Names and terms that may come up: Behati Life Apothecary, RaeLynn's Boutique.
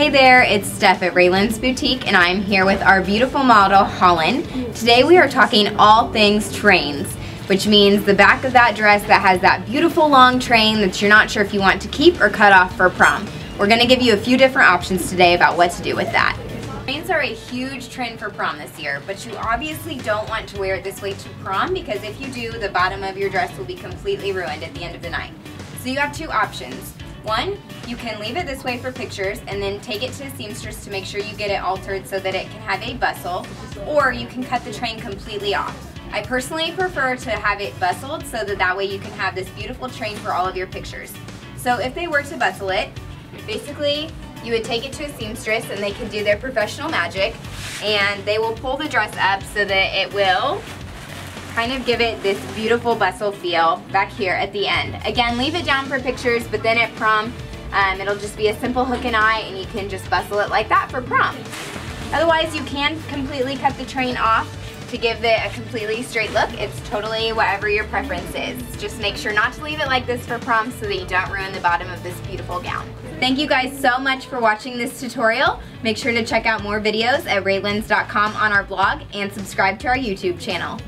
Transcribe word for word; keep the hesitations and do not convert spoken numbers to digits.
Hey there, it's Steph at RaeLynn's Boutique, and I'm here with our beautiful model, Holland. Today we are talking all things trains, which means the back of that dress that has that beautiful long train that you're not sure if you want to keep or cut off for prom. We're going to give you a few different options today about what to do with that. Trains are a huge trend for prom this year, but you obviously don't want to wear it this way to prom, because if you do, the bottom of your dress will be completely ruined at the end of the night. So you have two options. One, you can leave it this way for pictures and then take it to the seamstress to make sure you get it altered so that it can have a bustle, or you can cut the train completely off. I personally prefer to have it bustled so that that way you can have this beautiful train for all of your pictures. So if they were to bustle it, basically you would take it to a seamstress and they can do their professional magic, and they will pull the dress up so that it will kind of give it this beautiful bustle feel back here at the end. Again, leave it down for pictures, but then at prom, um, it'll just be a simple hook and eye, and you can just bustle it like that for prom. Otherwise, you can completely cut the train off to give it a completely straight look. It's totally whatever your preference is. Just make sure not to leave it like this for prom so that you don't ruin the bottom of this beautiful gown. Thank you guys so much for watching this tutorial. Make sure to check out more videos at raelynn's dot com on our blog and subscribe to our YouTube channel.